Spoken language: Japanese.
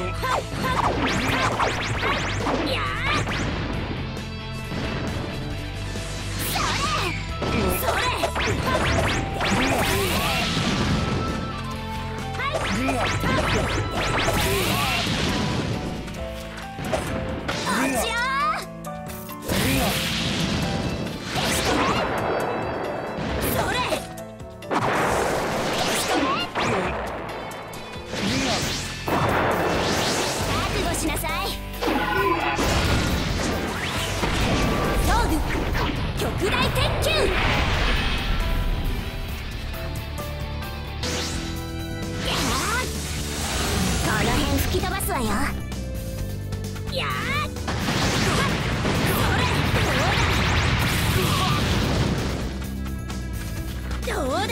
どうだ。